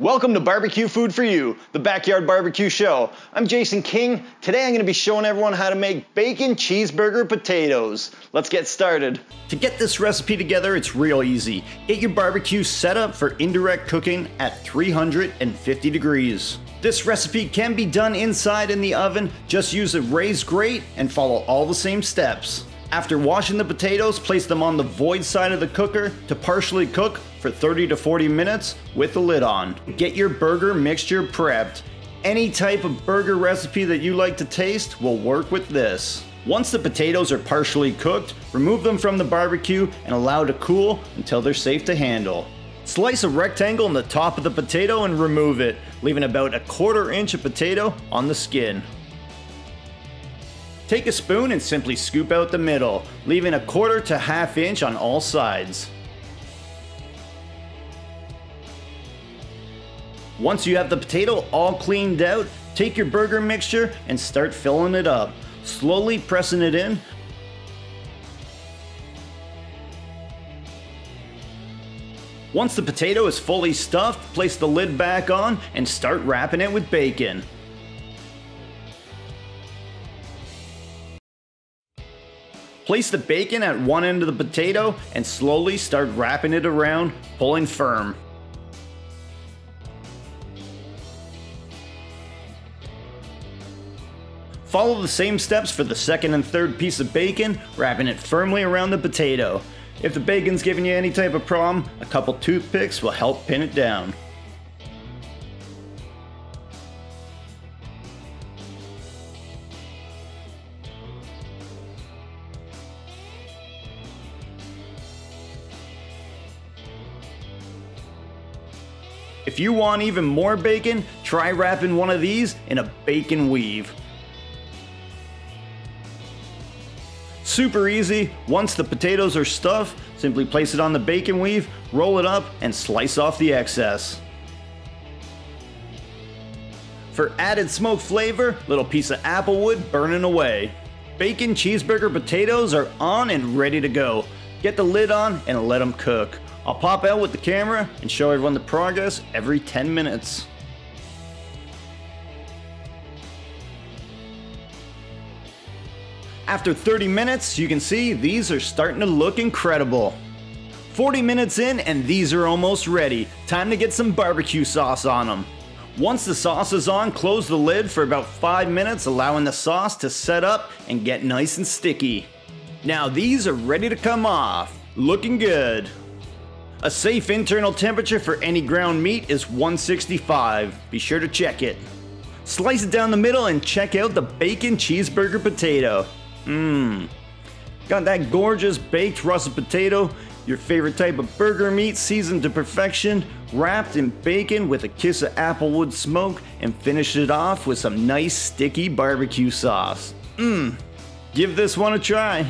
Welcome to Barbecue Food For You, the Backyard Barbecue Show. I'm Jason King. Today I'm going to be showing everyone how to make bacon cheeseburger potatoes. Let's get started. To get this recipe together, it's real easy. Get your barbecue set up for indirect cooking at 350 degrees. This recipe can be done inside in the oven. Just use a raised grate and follow all the same steps. After washing the potatoes, place them on the void side of the cooker to partially cook for 30 to 40 minutes with the lid on. Get your burger mixture prepped. Any type of burger recipe that you like to taste will work with this. Once the potatoes are partially cooked, remove them from the barbecue and allow to cool until they're safe to handle. Slice a rectangle on the top of the potato and remove it, leaving about 1/4 inch of potato on the skin. Take a spoon and simply scoop out the middle, leaving 1/4 to 1/2 inch on all sides. Once you have the potato all cleaned out, take your burger mixture and start filling it up, slowly pressing it in. Once the potato is fully stuffed, place the lid back on and start wrapping it with bacon. Place the bacon at one end of the potato and slowly start wrapping it around, pulling firm. Follow the same steps for the second and third piece of bacon, wrapping it firmly around the potato. If the bacon's giving you any type of problem, a couple toothpicks will help pin it down. If you want even more bacon, try wrapping one of these in a bacon weave. Super easy. Once the potatoes are stuffed, simply place it on the bacon weave, roll it up, and slice off the excess. For added smoke flavor, little piece of applewood burning away. Bacon cheeseburger potatoes are on and ready to go. Get the lid on and let them cook. I'll pop out with the camera and show everyone the progress every 10 minutes. After 30 minutes, you can see these are starting to look incredible. 40 minutes in and these are almost ready. Time to get some barbecue sauce on them. Once the sauce is on, close the lid for about 5 minutes, allowing the sauce to set up and get nice and sticky. Now these are ready to come off. Looking good. A safe internal temperature for any ground meat is 165. Be sure to check it. Slice it down the middle and check out the bacon cheeseburger potato. Got that gorgeous baked russet potato, your favorite type of burger meat, seasoned to perfection, wrapped in bacon with a kiss of applewood smoke, and finished it off with some nice sticky barbecue sauce. Give this one a try.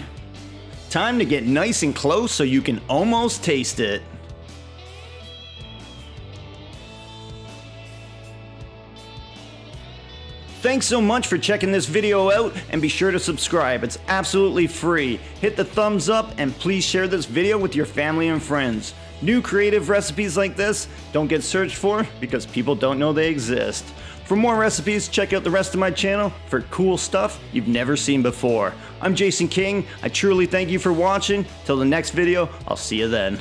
Time to get nice and close so you can almost taste it. Thanks so much for checking this video out, and be sure to subscribe. It's absolutely free. Hit the thumbs up and please share this video with your family and friends. New creative recipes like this don't get searched for because people don't know they exist. For more recipes, check out the rest of my channel for cool stuff you've never seen before. I'm Jason King. I truly thank you for watching. Till the next video, I'll see you then.